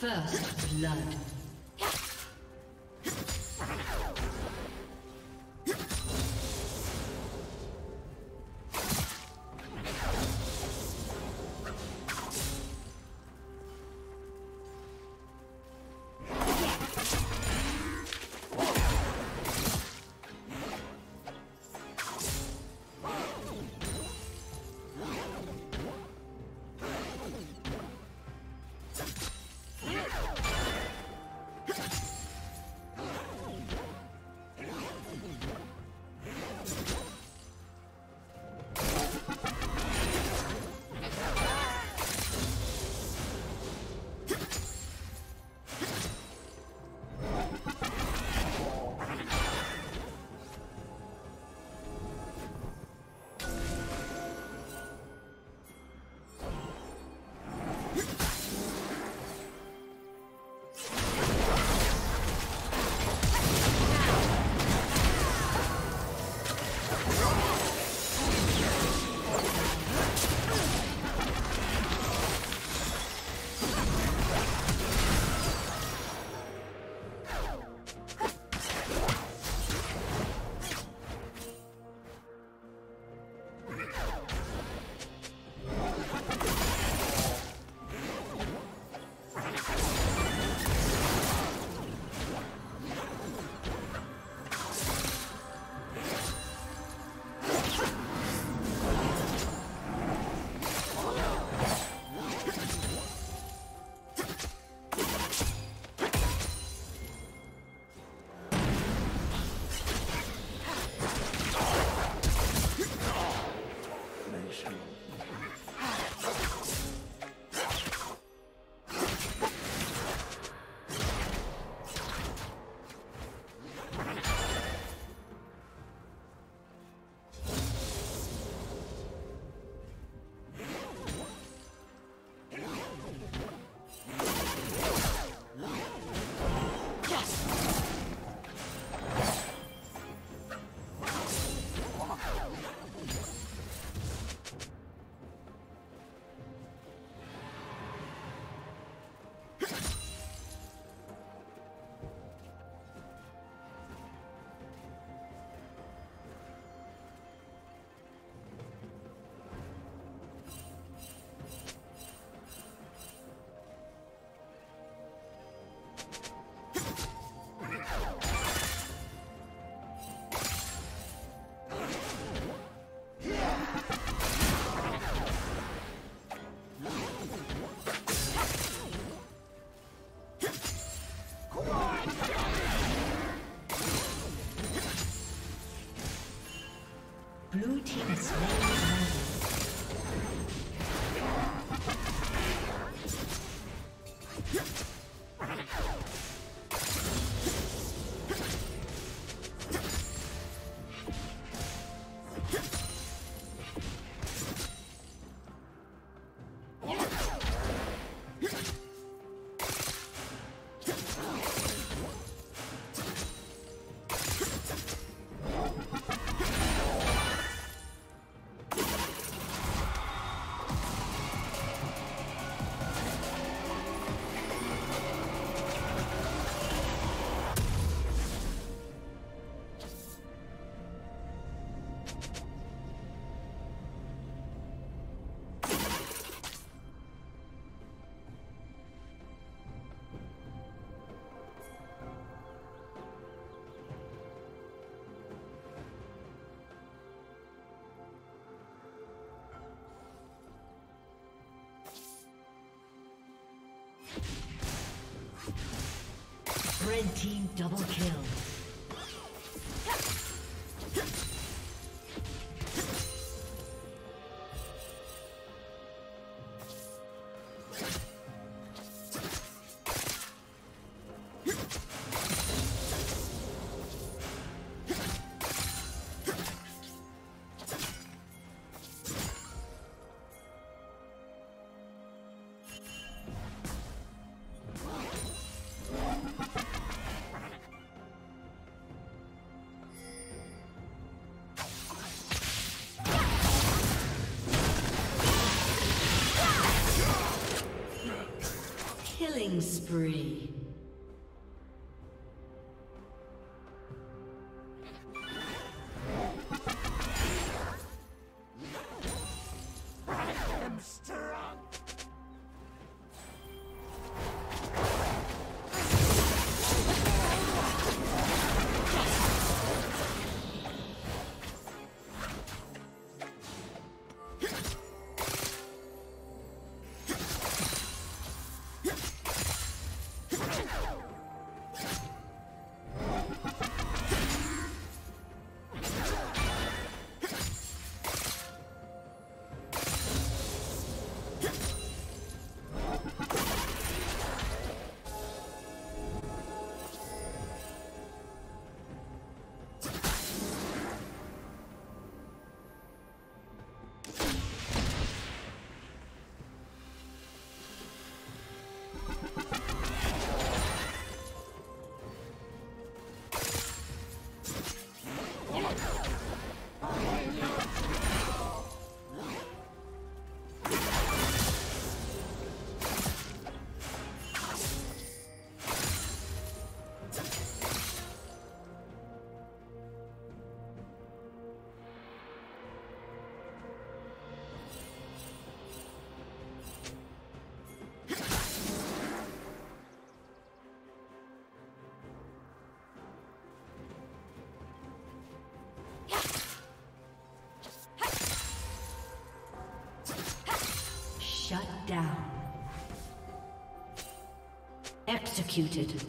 First blood. Red team double kill. Spree. Shut down. Executed.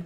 Blue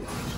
Wow.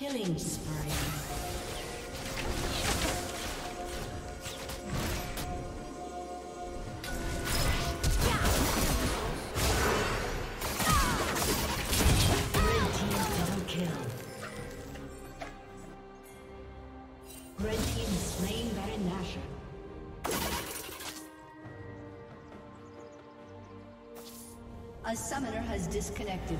Killing spree. A summoner has disconnected.